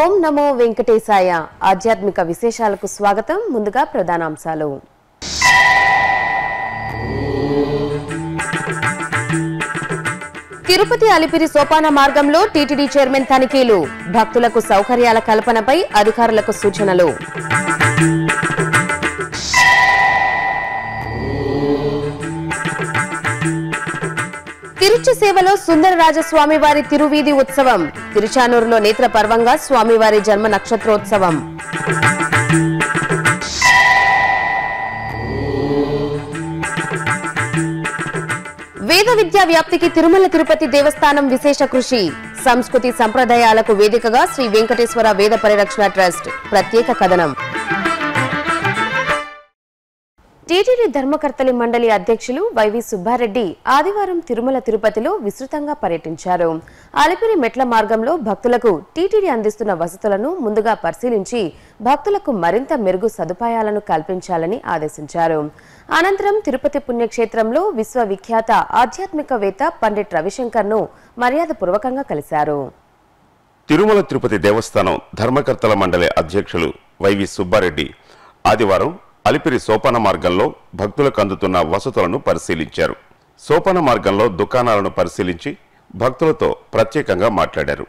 ఓం నమో వెంకటేశాయ ఆధ్యాత్మిక విశేషాలకు స్వాగతం. ముందుగా ప్రధానాంశాలు. తిరుపతి అలిపిరి సోపాన మార్గంలో టీటీడీ చైర్మన్ తనిఖీలు, భక్తులకు సౌకర్యాల కల్పనపై అధికారులకు సూచనలు. తిరుచి సేవలో సుందరరాజ స్వామివారి తిరువీధి ఉత్సవం, తిరుచానూరులో నేత్ర పర్వంగా స్వామివారి జన్మ నక్షత్రోత్సవం. వేద విద్యా వ్యాప్తికి తిరుమల తిరుపతి దేవస్థానం విశేష కృషి, సంస్కృతి సంప్రదాయాలకు వేదికగా శ్రీ వెంకటేశ్వర వేద పరిరక్షణ ట్రస్ట్ ప్రత్యేక కథనం. టీటీడీ ధర్మకర్తల మండలి అధ్యక్షులు వైవి సుబ్బారెడ్డి ఆదివారం తిరుమల తిరుపతిలో విస్తృతంగా పర్యటించారు. అలిపిరి మెట్ల మార్గంలో భక్తులకు టీటీడీ అందిస్తున్న వసతులను ముందుగా పరిశీలించి భక్తులకు మరింత మెరుగు సదుపాయాలను కల్పించాలని ఆదేశించారు. అనంతరం తిరుపతి పుణ్యక్షేత్రంలో విశ్వవిఖ్యాత ఆధ్యాత్మికవేత్త పండిట్ రవిశంకర్ను మర్యాదపూర్వకంగా కలిశారు. తిరుమల తిరుపతి దేవస్థానం ధర్మకర్తల మండలి అధ్యక్షులు వైవి సుబ్బారెడ్డి ఆదివారం అలిపిరి సోపాన మార్గంలో భక్తులకు అందుతున్న వసతులను పరిశీలించారు. సోపాన మార్గంలో దుకాణాలను పరిశీలించి భక్తులతో ప్రత్యేకంగా మాట్లాడారు.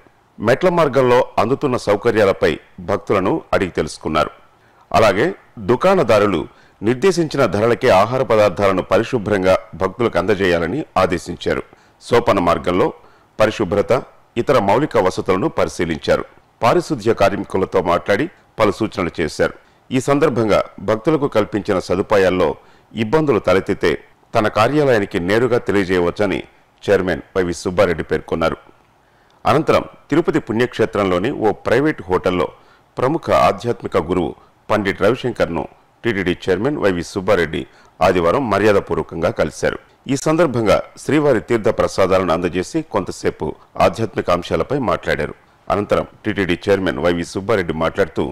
మెట్ల మార్గంలో అందుతున్న సౌకర్యాలపై భక్తులను అడిగి తెలుసుకున్నారు. అలాగే దుకాణదారులు నిర్దేశించిన ధరలకే ఆహార పదార్థాలను పరిశుభ్రంగా భక్తులకు అందజేయాలని ఆదేశించారు. సోపాన మార్గంలో పరిశుభ్రత, ఇతర మౌలిక వసతులను పరిశీలించారు. పారిశుధ్య కార్మికులతో మాట్లాడి పలు సూచనలు చేశారు. ఈ సందర్భంగా భక్తులకు కల్పించిన సదుపాయాల్లో ఇబ్బందులు తలెత్తితే తన కార్యాలయానికి నేరుగా తెలియజేయవచ్చని చైర్మన్ వైవి సుబ్బారెడ్డి పేర్కొన్నారు. అనంతరం తిరుపతి పుణ్యక్షేత్రంలోని ఓ ప్రైవేటు హోటల్లో ప్రముఖ ఆధ్యాత్మిక గురువు పండిట్ రవిశంకర్ను టీటీడీ చైర్మన్ వైవి సుబ్బారెడ్డి ఆదివారం మర్యాదపూర్వకంగా కలిశారు. ఈ సందర్భంగా శ్రీవారి తీర్థ ప్రసాదాలను అందజేసి కొంతసేపు ఆధ్యాత్మిక అంశాలపై మాట్లాడారు. అనంతరం టీటీడీ చైర్మన్ వైవి సుబ్బారెడ్డి మాట్లాడుతూ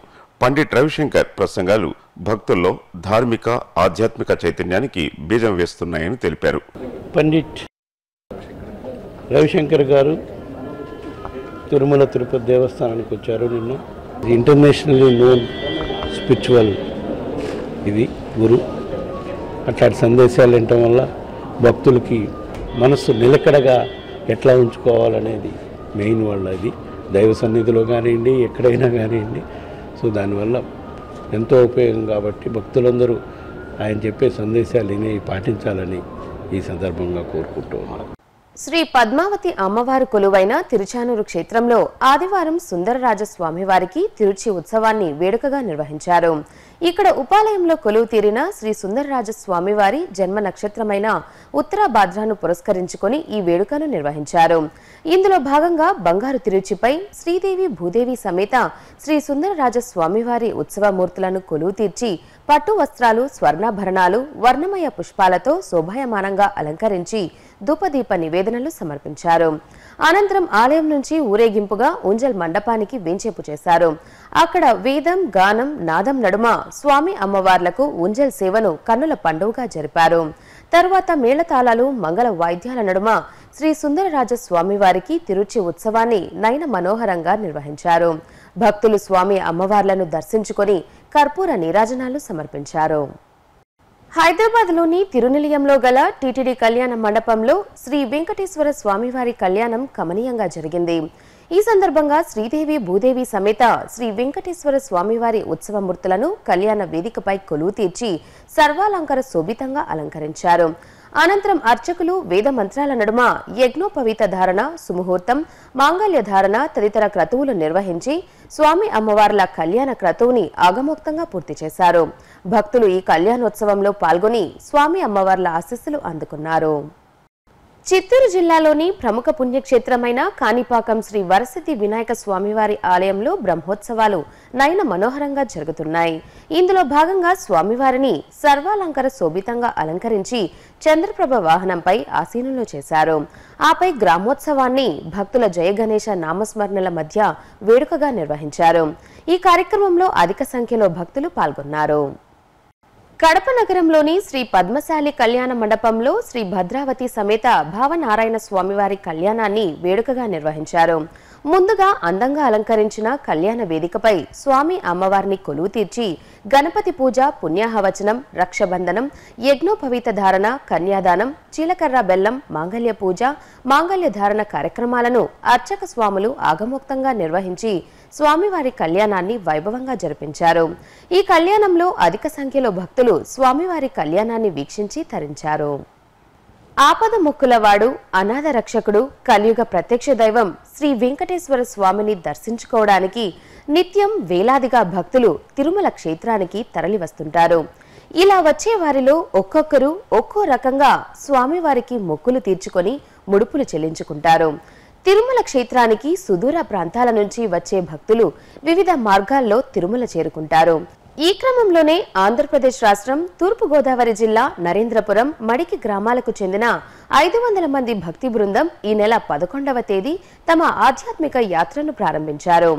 పండిట్ రవిశంకర్ ప్రసంగాలు భక్తుల్లో ధార్మిక ఆధ్యాత్మిక చైతన్యానికి బీజం వేస్తున్నాయని తెలిపారు. పండిట్ రవిశంకర్ గారు తిరుమల తిరుపతి దేవస్థానానికి వచ్చారు. నిన్న ఇంటర్నేషనల్లీ నోన్ స్పిరిచువల్ ఇది గురు. అట్లాంటి సందేశాలు వినటం వల్ల భక్తులకి మనస్సు నిలకడగా ఎట్లా ఉంచుకోవాలనేది మెయిన్ వాళ్ళ ఇది దైవ సన్నిధిలో కానివ్వండి, ఎక్కడైనా కానివ్వండి. సో దానివల్ల ఎంతో ఉపయోగం కాబట్టి భక్తులందరూ ఆయన చెప్పే సందేశాలని పాటించాలని ఈ సందర్భంగా కోరుకుంటూ ఉన్నారు. శ్రీ పద్మావతి అమ్మవారి కొలువైన తిరుచానూరు క్షేత్రంలో ఆదివారం సుందరరాజ స్వామివారికి తిరుచి ఉత్సవాన్ని వేడుకగా నిర్వహించారు. ఇక్కడ ఉపాలయంలో కొలువు తీరిన శ్రీ సుందరరాజ స్వామివారి జన్మ నక్షత్రమైన ఉత్తరాభాద్రాను పురస్కరించుకుని ఈ వేడుకను నిర్వహించారు. ఇందులో భాగంగా బంగారు తిరుచిపై శ్రీదేవి భూదేవి సమేత శ్రీ సుందరరాజ స్వామివారి ఉత్సవమూర్తులను కొలువు తీర్చి పట్టు వస్త్రాలు, స్వర్ణాభరణాలు, వర్ణమయ పుష్పాలతో శోభాయమానంగా అలంకరించి ధూపదీప నివేదనలు సమర్పించారు. అనంతరం ఆలయం నుంచి ఊరేగింపుగా ఉంజల్ మండపానికి వేంచేపు చేశారు. అక్కడ వేదం, గానం, నాదం నడుమ స్వామి అమ్మవార్లకు ఉంజల్ సేవను కన్నుల పండుగగా జరిపారు. తర్వాత మేళతాళాలు, మంగళ వాయిద్యాల నడుమ శ్రీ సుందరరాజ స్వామివారికి తిరుచి ఉత్సవాన్ని నయన మనోహరంగా నిర్వహించారు. భక్తులు స్వామి అమ్మవార్లను దర్శించుకుని కర్పూర నీరాజనాలు సమర్పించారు. హైదరాబాద్లోని తిరునిలయంలో గల టీటీడీ కళ్యాణ మండపంలో శ్రీ వెంకటేశ్వర స్వామివారి కళ్యాణం కమనీయంగా జరిగింది. ఈ సందర్భంగా శ్రీదేవి భూదేవి సమేత శ్రీ వెంకటేశ్వర స్వామివారి ఉత్సవమూర్తులను కళ్యాణ వేదికపై కొలువు తీర్చి సర్వాలంకార శోభితంగా అలంకరించారు. అనంతరం అర్చకులు వేద మంత్రాల నడుమ యజ్ఞోపవీత ధారణ సుముహూర్తం మాంగళ్య ధారణ తదితర క్రతువులు నిర్వహించి స్వామి అమ్మవార్ల కళ్యాణ క్రతువుని ఆగమోక్తంగా పూర్తి చేశారు. భక్తులు ఈ కళ్యాణోత్సవంలో పాల్గొని స్వామి అమ్మవార్ల ఆశీస్సులు అందుకున్నారు. చిత్తూరు జిల్లాలోని ప్రముఖ పుణ్యక్షేత్రమైన కాణిపాకం శ్రీ వరసిద్ధి వినాయక స్వామివారి ఆలయంలో బ్రహ్మోత్సవాలు నయన మనోహరంగా జరుగుతున్నాయి. ఇందులో భాగంగా స్వామివారిని సర్వాలంకార శోభితంగా అలంకరించి చంద్రప్రభ వాహనంపై ఆసీనులు చేశారు. ఆపై గ్రామోత్సవాన్ని భక్తుల జయగణేశ నామస్మరణల మధ్య వేడుకగా నిర్వహించారు. ఈ కార్యక్రమంలో అధిక సంఖ్యలో భక్తులు పాల్గొన్నారు. కడప నగరంలోని శ్రీ పద్మశాలి కళ్యాణ మండపంలో శ్రీ భద్రావతి సమేత భావనారాయణ స్వామివారి కళ్యాణాన్ని వేడుకగా నిర్వహించారు. ముందుగా అందంగా అలంకరించిన కళ్యాణ వేదికపై స్వామి అమ్మవారిని కొలువు తీర్చి గణపతి పూజ, పుణ్యాహవచనం, రక్షబంధనం, యజ్ఞోపవీత ధారణ, కన్యాదానం, చీలకర్ర బెల్లం, మాంగళ్య పూజ, మాంగళ్య ధారణ కార్యక్రమాలను అర్చక స్వాములు ఆగమోక్తంగా నిర్వహించి స్వామివారి కళ్యాణాన్ని వైభవంగా జరిపించారు. ఈ కళ్యాణంలో అధిక సంఖ్యలో భక్తులు స్వామివారి కళ్యాణాన్ని వీక్షించి తరించారు. ఆపద ముక్కులవాడు, అనాథ రక్షకుడు, కలియుగ ప్రత్యక్ష దైవం శ్రీ వెంకటేశ్వర స్వామిని దర్శించుకోవడానికి నిత్యం వేలాదిగా భక్తులు తిరుమల క్షేత్రానికి తరలివస్తుంటారు. ఇలా వచ్చే వారిలో ఒక్కొక్కరు ఒక్కో రకంగా స్వామివారికి మొక్కులు తీర్చుకొని ముడుపులు చెల్లించుకుంటారు. తిరుమల క్షేత్రానికి సుదూర ప్రాంతాల నుంచి వచ్చే భక్తులు వివిధ మార్గాల్లో తిరుమల చేరుకుంటారు. ఈ క్రమంలోనే ఆంధ్రప్రదేశ్ రాష్ట్రం తూర్పుగోదావరి జిల్లా నరేంద్రపురం మడికి గ్రామాలకు చెందిన 500 మంది భక్తి బృందం ఈ నెల 11వ తేదీ తమ ఆధ్యాత్మిక యాత్రను ప్రారంభించారు.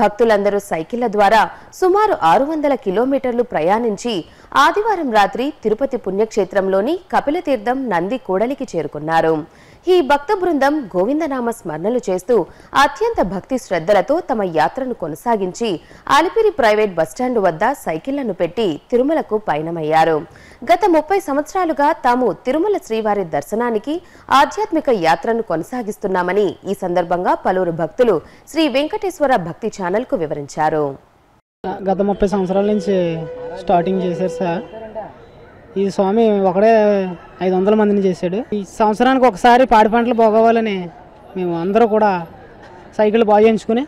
భక్తులందరూ సైకిళ్ల ద్వారా సుమారు 600 కిలోమీటర్లు ప్రయాణించి ఆదివారం రాత్రి తిరుపతి పుణ్యక్షేత్రంలోని కపిలతీర్థం నంది కూడలికి చేరుకున్నారు. ఈ భక్త బృందం గోవిందనామ స్మరణలు చేస్తూ అత్యంత భక్తి శ్రద్ధలతో తమ యాత్రను కొనసాగించి అలిపిరి ప్రైవేట్ బస్టాండ్ వద్ద సైకిళ్లను పెట్టి తిరుమలకు పయనమయ్యారు. గత 30 సంవత్సరాలుగా తాము తిరుమల శ్రీవారి దర్శనానికి ఆధ్యాత్మిక యాత్రను కొనసాగిస్తున్నామని ఈ సందర్భంగా పలువురు భక్తులు శ్రీ వెంకటేశ్వర భక్తి ఛానల్కు వివరించారు. గత 30 సంవత్సరాల నుంచి స్టార్టింగ్ చేశారు సార్. ఈ స్వామి ఒకడే 500 మందిని చేశాడు. ఈ సంవత్సరానికి ఒకసారి పాడి పంటలు బాగోవాలని మేము అందరూ కూడా సైకిల్ బాగు చేయించుకుని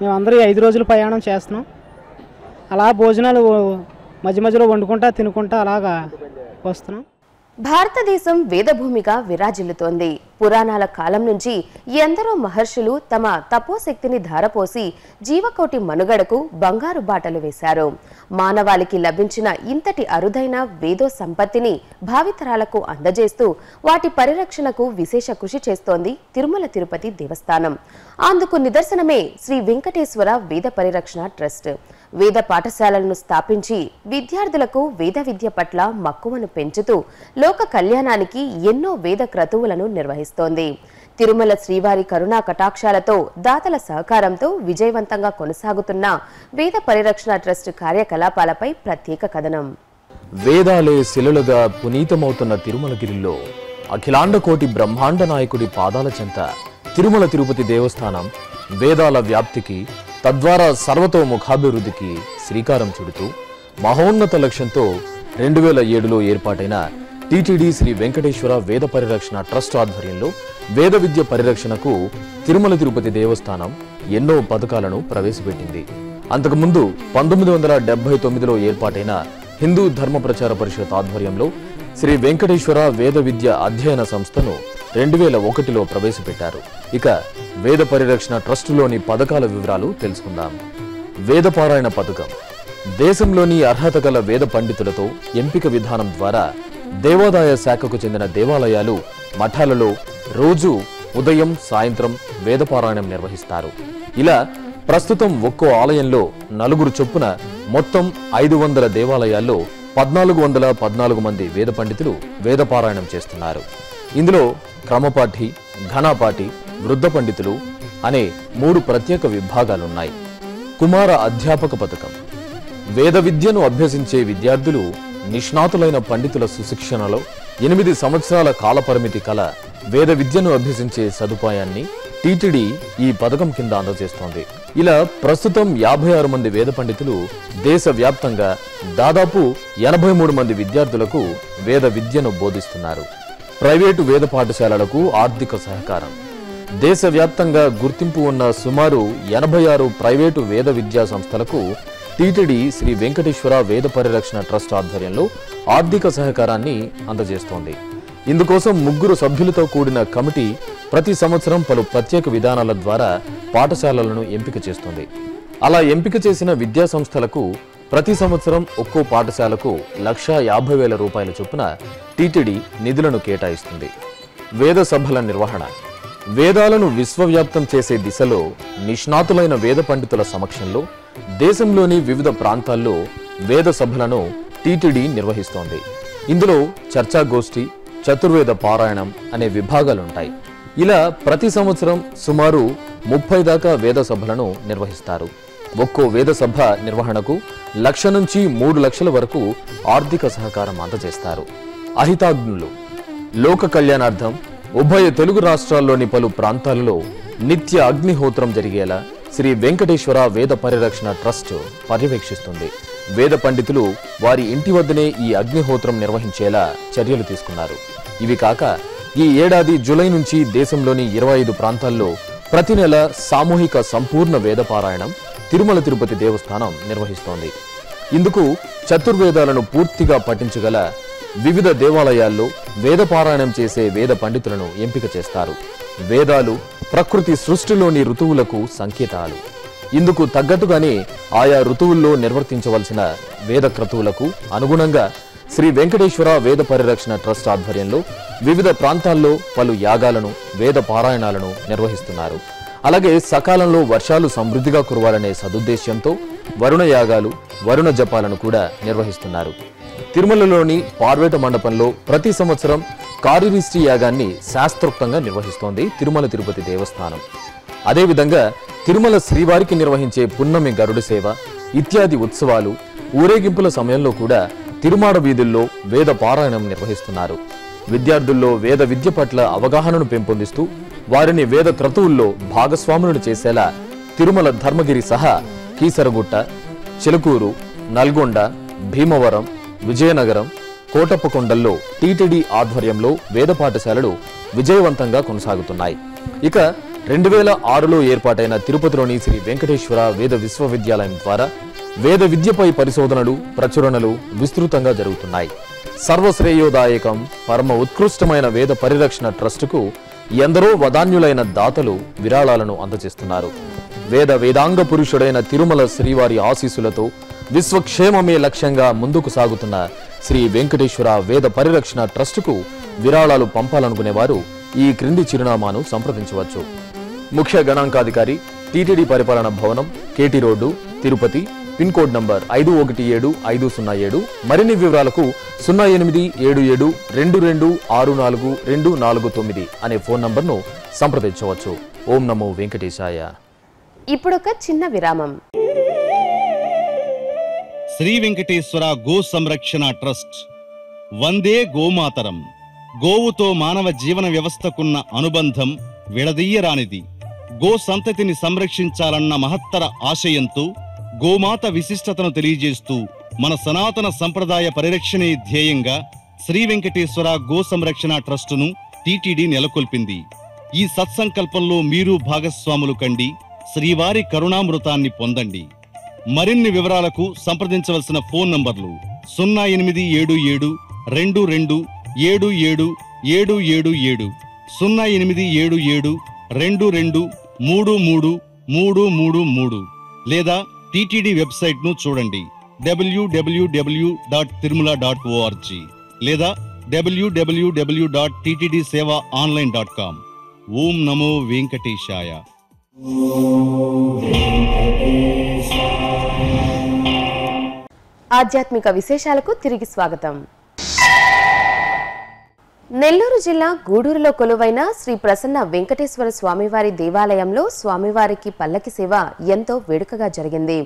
మేమందరూ 5 రోజులు ప్రయాణం చేస్తున్నాం. అలా భోజనాలు మధ్య మధ్యలో వండుకుంటా తినుకుంటా అలాగా వస్తున్నాం. భారతదేశం వేదభూమిగా విరాజిల్లుతోంది. పురాణాల కాలం నుంచి ఎందరో మహర్షులు తమ తపోశక్తిని ధారపోసి జీవకోటి మనుగడకు బంగారు బాటలు వేశారు. మానవాళికి లభించిన ఇంతటి అరుదైన వేదో సంపత్తిని భావితరాలకు అందజేస్తూ వాటి పరిరక్షణకు విశేష కృషి చేస్తోంది తిరుమల తిరుపతి దేవస్థానం. అందుకు నిదర్శనమే శ్రీ వెంకటేశ్వర వేద పరిరక్షణ ట్రస్ట్. వేద పాఠశాలలను స్థాపించి విద్యార్థులకు వేద విద్య పట్ల మక్కువను పెంచుతూ లోక కళ్యాణానికి ఎన్నో వేద క్రతువులను నిర్వహిస్తోంది. తిరుమల శ్రీవారి కరుణా కటాక్షాలతో, దాతల సహకారంతో విజయవంతంగా కొనసాగుతున్న వేద పరిరక్షణ ట్రస్ట్ కార్యకలాపాలపై ప్రత్యేక కథనం. వేదాలే శిలలుగా పునీతమవుతున్న తిరుమలగిరిలో అఖిలాండ కోటి బ్రహ్మాండ నాయకుడి పాదాల చెంత తిరుమల తిరుపతి దేవస్థానం వేదాల వ్యాప్తికి, తద్వారా సర్వతోముఖాభివృద్ధికి శ్రీకారం చుడుతూ మహోన్నత లక్ష్యంతో 2007లో ఏర్పాటైన టీటీడీ శ్రీ వెంకటేశ్వర వేద పరిరక్షణ ట్రస్ట్ ఆధ్వర్యంలో వేద విద్య పరిరక్షణకు తిరుమల తిరుపతి దేవస్థానం ఎన్నో పథకాలను ప్రవేశపెట్టింది. అంతకుముందు 1979లో ఏర్పాటైన హిందూ ధర్మ ప్రచార పరిషత్ ఆధ్వర్యంలో శ్రీ వెంకటేశ్వర వేద విద్య అధ్యయన సంస్థను 2001లో ప్రవేశపెట్టారు. ఇక వేద పరిరక్షణ ట్రస్టులోని పథకాల వివరాలు తెలుసుకుందాం. వేద పారాయణ పథకం దేశంలోని అర్హత గల వేద పండితులతో ఎంపిక విధానం ద్వారా దేవాదాయ శాఖకు చెందిన దేవాలయాలు, మఠాలలో రోజు ఉదయం సాయంత్రం వేద పారాయణం నిర్వహిస్తారు. ఇలా ప్రస్తుతం ఒక్కో ఆలయంలో 4 చొప్పున మొత్తం 500 దేవాలయాల్లో 1414 మంది వేద పండితులు వేద పారాయణం చేస్తున్నారు. ఇందులో క్రమపాఠి, ఘనాపాఠి, వృద్ధ పండితులు అనే 3 ప్రత్యేక విభాగాలున్నాయి. కుమార అధ్యాపక పథకం వేద విద్యను అభ్యసించే విద్యార్థులు నిష్ణాతులైన పండితుల సుశిక్షణలో 8 సంవత్సరాల కాలపరిమితి కల వేద విద్యను అభ్యసించే సదుపాయాన్ని టీటీడీ ఈ పథకం కింద అందజేస్తోంది. ఇలా ప్రస్తుతం 56 మంది వేద పండితులు దేశవ్యాప్తంగా దాదాపు 83 మంది విద్యార్థులకు వేద విద్యను బోధిస్తున్నారు. ప్రైవేటు వేద పాఠశాలలకు ఆర్థిక సహకారం. దేశవ్యాప్తంగా గుర్తింపు ఉన్న సుమారు 86 ప్రైవేటు వేద విద్యా సంస్థలకు టీటీడీ శ్రీ వెంకటేశ్వర వేద పరిరక్షణ ట్రస్ట్ ఆధ్వర్యంలో ఆర్థిక సహకారాన్ని అందజేస్తోంది. ఇందుకోసం ముగ్గురు సభ్యులతో కూడిన కమిటీ ప్రతి సంవత్సరం పలు ప్రత్యేక విధానాల ద్వారా పాఠశాలలను ఎంపిక చేస్తుంది. అలా ఎంపిక చేసిన విద్యా సంస్థలకు ప్రతి సంవత్సరం ఒక్కో పాఠశాలకు 1,50,000 రూపాయల చొప్పున టీటీడీ నిధులను కేటాయిస్తుంది. వేద సభల నిర్వహణ, వేదాలను విశ్వవ్యాప్తం చేసే దిశలో నిష్ణాతులైన వేద పండితుల సమక్షంలో దేశంలోని వివిధ ప్రాంతాల్లో వేద సభలను టీటీడీ నిర్వహిస్తోంది. ఇందులో చర్చాగోష్ఠి, చతుర్వేద పారాయణం అనే విభాగాలుంటాయి. ఇలా ప్రతి సంవత్సరం సుమారు 30 దాకా వేద సభలను నిర్వహిస్తారు. ఒక్కో వేద సభ నిర్వహణకు 1,00,000 నుంచి 3,00,000 వరకు ఆర్థిక సహకారం అందజేస్తారు. అహితాగ్నులు, లోక కళ్యాణార్థం ఉభయ తెలుగు రాష్ట్రాల్లోని పలు ప్రాంతాలలో నిత్య అగ్నిహోత్రం జరిగేలా శ్రీ వెంకటేశ్వర వేద పరిరక్షణ ట్రస్ట్ పర్యవేక్షిస్తుంది. వేద పండితులు వారి ఇంటి వద్దనే ఈ అగ్నిహోత్రం నిర్వహించేలా చర్యలు తీసుకున్నారు. ఇవి కాక ఈ ఏడాది జూలై నుంచి దేశంలోని 25 ప్రాంతాల్లో ప్రతి నెల సామూహిక సంపూర్ణ వేద పారాయణం తిరుమల తిరుపతి దేవస్థానం నిర్వహిస్తోంది. ఇందుకు చతుర్వేదాలను పూర్తిగా పఠించగల వివిధ దేవాలయాల్లో వేద పారాయణం చేసే వేద పండితులను ఎంపిక చేస్తారు. వేదాలు ప్రకృతి సృష్టిలోని ఋతువులకు సంకేతాలు. ఇందుకు తగ్గట్టుగానే ఆయా ఋతువుల్లో నిర్వర్తించవలసిన వేద క్రతువులకు అనుగుణంగా శ్రీ వెంకటేశ్వర వేద పరిరక్షణ ట్రస్ట్ ఆధ్వర్యంలో వివిధ ప్రాంతాల్లో పలు యాగాలను, వేద పారాయణాలను నిర్వహిస్తున్నారు. అలాగే సకాలంలో వర్షాలు సమృద్ధిగా కురవాలనే సదుద్దేశ్యంతో వరుణ యాగాలు, వరుణ జపాలను కూడా నిర్వహిస్తున్నారు. తిరుమలలోని పార్వేట మండపంలో ప్రతి సంవత్సరం కారిరిష్టి యాగాన్ని శాస్త్రోక్తంగా నిర్వహిస్తోంది తిరుమల తిరుపతి దేవస్థానం. అదేవిధంగా తిరుమల శ్రీవారికి నిర్వహించే పున్నమి గరుడు సేవ ఇత్యాది ఉత్సవాలు, ఊరేగింపుల సమయంలో కూడా తిరుమాడ వీధుల్లో వేద పారాయణం నిర్వహిస్తున్నారు. విద్యార్థుల్లో వేద విద్య పట్ల అవగాహనను పెంపొందిస్తూ వారిని వేద క్రతువుల్లో భాగస్వాములను చేసేలా తిరుమల ధర్మగిరి సహా కీసరగుట్ట, చిలకూరు, నల్గొండ, భీమవరం, విజయనగరం, కోటప్పకొండల్లో టీటీడీ ఆధ్వర్యంలో వేద పాఠశాలలు విజయవంతంగా కొనసాగుతున్నాయి. ఇక 2006లో ఏర్పాటైన తిరుపతిలోని శ్రీ వెంకటేశ్వర వేద విశ్వవిద్యాలయం ద్వారా వేద విద్యపై పరిశోధనలు, ప్రచురణలు విస్తృతంగా జరుగుతున్నాయి. సర్వశ్రేయోదాయకం, పరమ ఉత్కృష్టమైన వేద పరిరక్షణ ట్రస్టుకు ఎందరో వదాన్యులైన దాతలు విరాళాలను అందజేస్తున్నారు. వేద వేదాంగ పురుషుడైన తిరుమల శ్రీవారి ఆశీస్సులతో విశ్వక్షేమమే లక్ష్యంగా ముందుకు సాగుతున్న శ్రీ వెంకటేశ్వర వేద పరిరక్షణ ట్రస్టుకు విరాళాలు పంపాలనుకునేవారు ఈ క్రింది చిరునామాను సంప్రదించవచ్చు. ముఖ్య గణాంకాధికారి, టీటీడీ పరిపాలన భవనం, KT road, Tirupati, pin code number 517507. మరిన్ని వివరాలకు 08772264249 అనే ఫోన్ నంబర్ను సంప్రదించవచ్చు. ఓం నమో వెంకటేశాయ. ఇప్పుడొక చిన్న విరామం. శ్రీ వెంకటేశ్వర గో సంరక్షణ ట్రస్ట్ వందే గోమాతరం. గోవుతో మానవ జీవన వ్యవస్థకున్న అనుబంధం విడదీయరానిది. గో సంతతిని సంరక్షించాలన్న మహత్తర ఆశయంతో గోమాత విశిష్టతను తెలియజేస్తూ మన సనాతన సంప్రదాయ పరిరక్షణే ధ్యేయంగా శ్రీ వెంకటేశ్వర గో సంరక్షణ ట్రస్టును టీటీడీ నెలకొల్పింది. ఈ సత్సంకల్పంలో మీరు భాగస్వాములు కండి. శ్రీవారి కరుణామృతాన్ని పొందండి. మరిన్ని వివరాలకు సంప్రదించవలసిన ఫోన్ నంబర్లు 08772277777, 08772233333 లేదా టీటీడీ వెబ్సైట్ను చూడండి www.tirumala.org లేదా www.ttdseva.online.com. ఓం నమో వెంకటేశాయ. ఆధ్యాత్మిక విశేషాలకు తిరిగి స్వాగతం. నెల్లూరు జిల్లా గూడూరులో కొలువైన శ్రీ ప్రసన్న వెంకటేశ్వర స్వామివారి దేవాలయంలో స్వామివారికి పల్లకి సేవ ఎంతో వేడుకగా జరిగింది.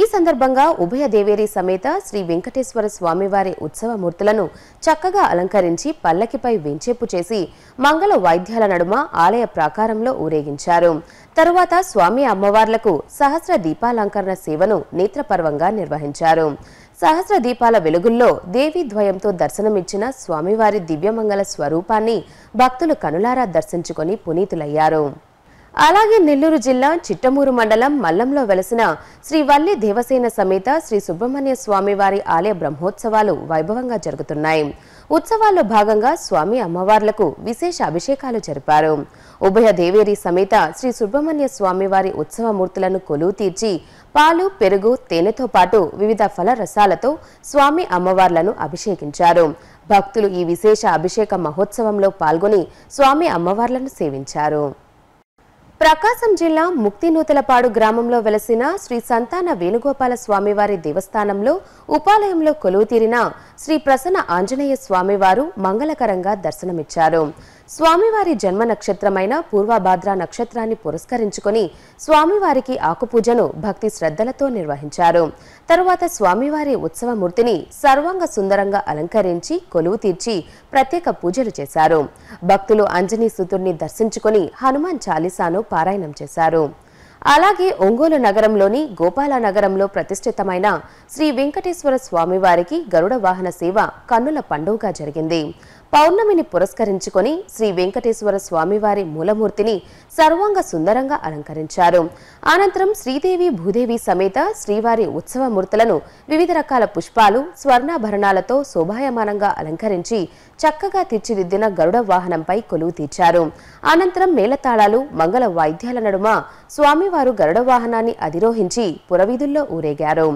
ఈ సందర్భంగా ఉభయ దేవేరి సమేత శ్రీ వెంకటేశ్వర స్వామివారి ఉత్సవమూర్తులను చక్కగా అలంకరించి పల్లకిపై వెంచేపు చేసి మంగళ వాయిద్యాల నడుమ ఆలయ ప్రాకారంలో ఊరేగించారు. తరువాత స్వామి అమ్మవార్లకు సహస్ర దీపాలంకరణ సేవను నేత్రపర్వంగా నిర్వహించారు. సహస్ర దీపాల వెలుగుల్లో దేవి ద్వయంతో దర్శనమిచ్చిన స్వామివారి దివ్యమంగళ స్వరూపాన్ని భక్తులు కనులారా దర్శించుకొని పునీతులయ్యారు. అలాగే నెల్లూరు జిల్లా చిట్టమూరు మండలం మల్లంలో వెలసిన శ్రీ వల్లి దేవసేన సమేత శ్రీ సుబ్రహ్మణ్య స్వామివారి ఆలయ బ్రహ్మోత్సవాలు వైభవంగా జరుగుతున్నాయి. ఉత్సవాల్లో భాగంగా స్వామి అమ్మవార్లకు విశేష అభిషేకాలు జరిపారు. ఉభయ దేవేరి సమేత శ్రీ సుబ్రహ్మణ్య స్వామివారి ఉత్సవమూర్తులను కొలువు తీర్చి పాలు, పెరుగు, తేనెతో పాటు వివిధ ఫల రసాలతో స్వామి అమ్మవార్లను అభిషేకించారు. భక్తులు ఈ విశేష అభిషేక మహోత్సవంలో పాల్గొని స్వామి అమ్మవార్లను సేవించారు. ప్రకాశం జిల్లా ముక్తి నూతలపాడు గ్రామంలో వెలసిన శ్రీ సంతాన వేణుగోపాల స్వామివారి దేవస్థానంలో ఉపాలయంలో కొలువుతీరిన శ్రీ ప్రసన్న ఆంజనేయ స్వామివారు మంగళకరంగా దర్శనమిచ్చారు. స్వామివారి జన్మ నక్షత్రమైన పూర్వభాద్ర నక్షత్రాన్ని పురస్కరించుకుని స్వామివారికి ఆకుపూజను భక్తి శ్రద్ధలతో నిర్వహించారు. తరువాత స్వామివారి ఉత్సవమూర్తిని సర్వాంగ సుందరంగా అలంకరించి కొలువు తీర్చి ప్రత్యేక పూజలు చేశారు. భక్తులు అంజనీ సుతుడిని దర్శించుకుని హనుమాన్ చాలీసాను పారాయణం చేశారు. అలాగే ఒంగోలు నగరంలోని గోపాలనగరంలో ప్రతిష్ఠితమైన శ్రీ వెంకటేశ్వర స్వామివారికి గరుడ వాహన సేవ కన్నుల పండుగగా జరిగింది. పౌర్ణమిని పురస్కరించుకొని శ్రీ వెంకటేశ్వర స్వామివారి మూలమూర్తిని సర్వాంగ సుందరంగా అలంకరించారు. అనంతరం శ్రీదేవి భూదేవి సమేత శ్రీవారి ఉత్సవమూర్తులను వివిధ రకాల పుష్పాలు, స్వర్ణాభరణాలతో శోభాయమానంగా అలంకరించి చక్కగా తీర్చిదిద్దిన గరుడ వాహనంపై కొలువు తీర్చారు. అనంతరం మేళతాళాలు, మంగళ వాయిద్యాల నడుమ స్వామివారు గరుడ వాహనాన్ని అధిరోహించి పురవీధుల్లో ఊరేగారు.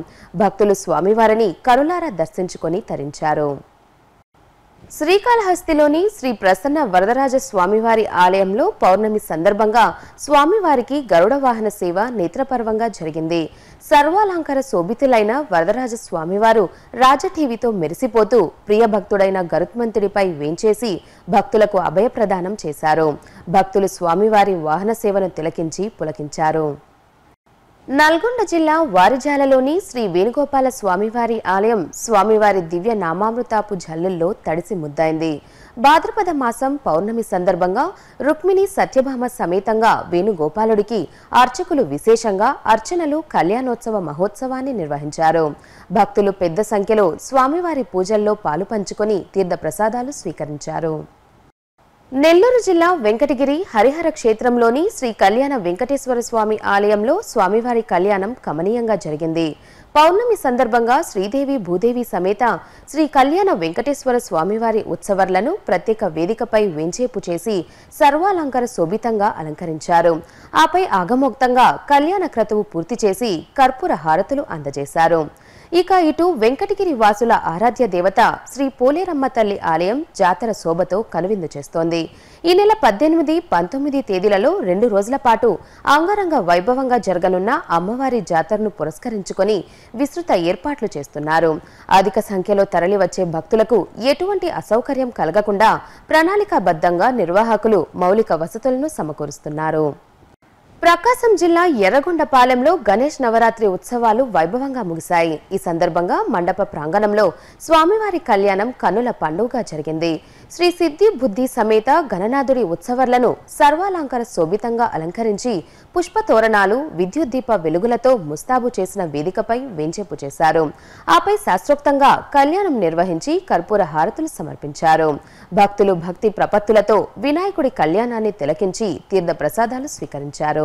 భక్తులు స్వామివారిని కరులారా దర్శించుకొని తరించారు. శ్రీకాళహస్తిలోని శ్రీ ప్రసన్న వరదరాజ స్వామివారి ఆలయంలో పౌర్ణమి సందర్భంగా స్వామివారికి గరుడ వాహన సేవ నేత్రపర్వంగా జరిగింది. సర్వాలంకార శోభితులైన వరదరాజ స్వామివారు రాజఠీవితో మెరిసిపోతూ ప్రియభక్తుడైన గరుత్మంతుడిపై వేంచేసి భక్తులకు అభయప్రదానం చేశారు. భక్తులు స్వామివారి వాహన సేవను తిలకించి పులకించారు. నల్గొండ జిల్లా వారిజాలలోని శ్రీ వేణుగోపాల స్వామివారి ఆలయం స్వామివారి దివ్య నామామృతాపు జల్లుల్లో తడిసి ముద్దైంది. భాద్రపద మాసం పౌర్ణమి సందర్భంగా రుక్మిణి సత్యభామ సమేతంగా వేణుగోపాలుడికి అర్చకులు విశేషంగా అర్చనలు, కళ్యాణోత్సవ మహోత్సవాన్ని నిర్వహించారు. భక్తులు పెద్ద సంఖ్యలో స్వామివారి పూజల్లో పాలు పంచుకొని తీర్థప్రసాదాలు స్వీకరించారు. నెల్లూరు జిల్లా వెంకటగిరి హరిహరక్షేత్రంలోని శ్రీ కళ్యాణ వెంకటేశ్వర స్వామి ఆలయంలో స్వామివారి కళ్యాణం కమనీయంగా జరిగింది. పౌర్ణమి సందర్భంగా శ్రీదేవి భూదేవి సమేత శ్రీ కళ్యాణ వెంకటేశ్వర స్వామివారి ఉత్సవర్లను ప్రత్యేక వేదికపై వేంచేపు చేసి సర్వాలంకార శోభితంగా అలంకరించారు. ఆపై ఆగమోక్తంగా కళ్యాణ క్రతువు పూర్తి చేసి కర్పూర హారతులు అందజేశారు. ఇక ఇటు వెంకటగిరి వాసుల ఆరాధ్య దేవత శ్రీ పోలేరమ్మ తల్లి ఆలయం జాతర శోభతో కనువిందు చేస్తోంది. ఈ నెల 18, 19 తేదీలలో 2 రోజుల పాటు అంగరంగ వైభవంగా జరగనున్న అమ్మవారి జాతరను పురస్కరించుకొని విస్తృత ఏర్పాట్లు చేస్తున్నారు. అధిక సంఖ్యలో తరలివచ్చే భక్తులకు ఎటువంటి అసౌకర్యం కలగకుండా ప్రణాళికాబద్ధంగా నిర్వాహకులు మౌలిక వసతులను సమకూరుస్తున్నారు. ప్రకాశం జిల్లా ఎర్రగొండపాలెంలో గణేష్ నవరాత్రి ఉత్సవాలు వైభవంగా ముగిశాయి. ఈ సందర్భంగా మండప ప్రాంగణంలో స్వామివారి కళ్యాణం కన్నుల పండుగగా జరిగింది. శ్రీ సిద్ధి బుద్ధి సమేత గణనాథుడి ఉత్సవర్లను సర్వాలంకార శోభితంగా అలంకరించి పుష్పతోరణాలు, విద్యుత్ దీప వెలుగులతో ముస్తాబు చేసిన వేదికపై వేంచేపు చేశారు. ఆపై శాస్త్రోక్తంగా కళ్యాణం నిర్వహించి కర్పూర హారతులు సమర్పించారు. భక్తులు భక్తి ప్రపత్తులతో వినాయకుడి కళ్యాణాన్ని తిలకించి తీర్థప్రసాదాలు స్వీకరించారు.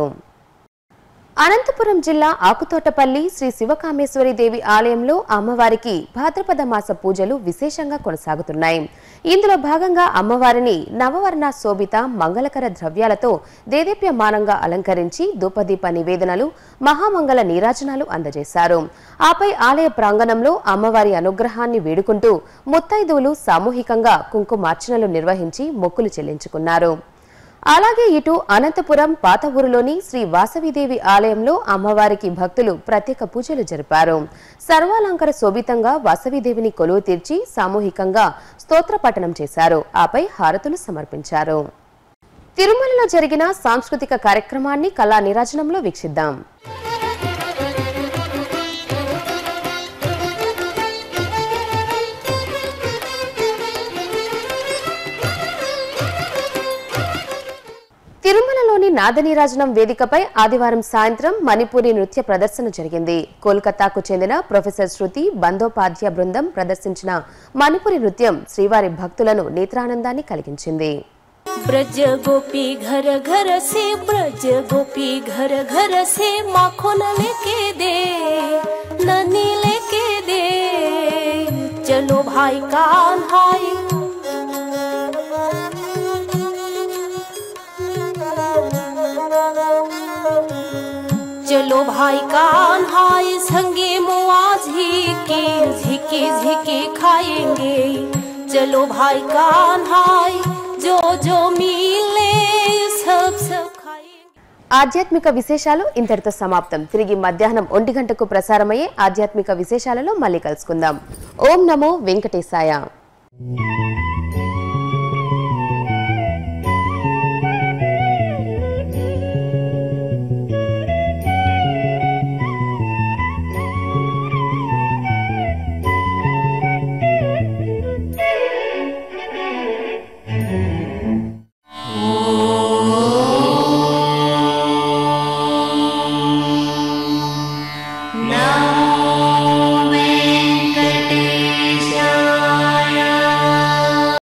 అనంతపురం జిల్లా ఆకుతోటపల్లి శ్రీ శివకామేశ్వరి దేవి ఆలయంలో అమ్మవారికి భాద్రపద మాస పూజలు విశేషంగా కొనసాగుతున్నాయి. ఇందులో భాగంగా అమ్మవారిని నవవర్ణ శోభిత మంగళకర ద్రవ్యాలతో దేదీప్యమానంగా అలంకరించి ధూపదీప నివేదనలు, మహామంగళ నీరాజనాలు అందజేశారు. ఆపై ఆలయ ప్రాంగణంలో అమ్మవారి అనుగ్రహాన్ని వేడుకుంటూ ముత్తైదువులు సామూహికంగా కుంకుమార్చనలు నిర్వహించి మొక్కులు చెల్లించుకున్నారు. అలాగే ఇటు అనంతపురం పాత ఊరులోని శ్రీ వాసవిదేవి ఆలయంలో అమ్మవారికి భక్తులు ప్రత్యేక పూజలు జరిపారు. సర్వాలంకార శోభితంగా వాసవిదేవిని కొలువు తీర్చి సామూహికంగా స్తోత్ర పఠనం చేశారు. ఆపై హారతులు సమర్పించారు. తిరుమలలో జరిగిన సాంస్కృతిక కార్యక్రమాన్ని కళా నీరాజనంలో వీక్షిద్దాం. నాదనీరాజనం వేదికపై ఆదివారం సాయంత్రం మణిపూరి నృత్య ప్రదర్శన జరిగింది. కోల్కతాకు చెందిన ప్రొఫెసర్ శృతి బందోపాధ్యాయ బృందం ప్రదర్శించిన మణిపూరి నృత్యం శ్రీవారి భక్తులను నేత్రానందాన్ని కలిగించింది. ब्रज गोपी घर घर से ब्रज गोपी घर घर से माखन लेके दे ननी लेके दे चलो भाई कान्हाई चलो भाई कान्हाई संगे मुआ झिके झिके झिके खाएंगे चलो भाई कान्हाई जो जो मिले सब ఆధ్యాత్మిక విశేషాలు ఇంతటితో సమాప్తం. తిరిగి మధ్యాహ్నం 1 గంటకు ప్రసారమయ్యే ఆధ్యాత్మిక విశేషాలలో మళ్ళీ కలుసుకుందాం. ఓం నమో వెంకటేశాయ.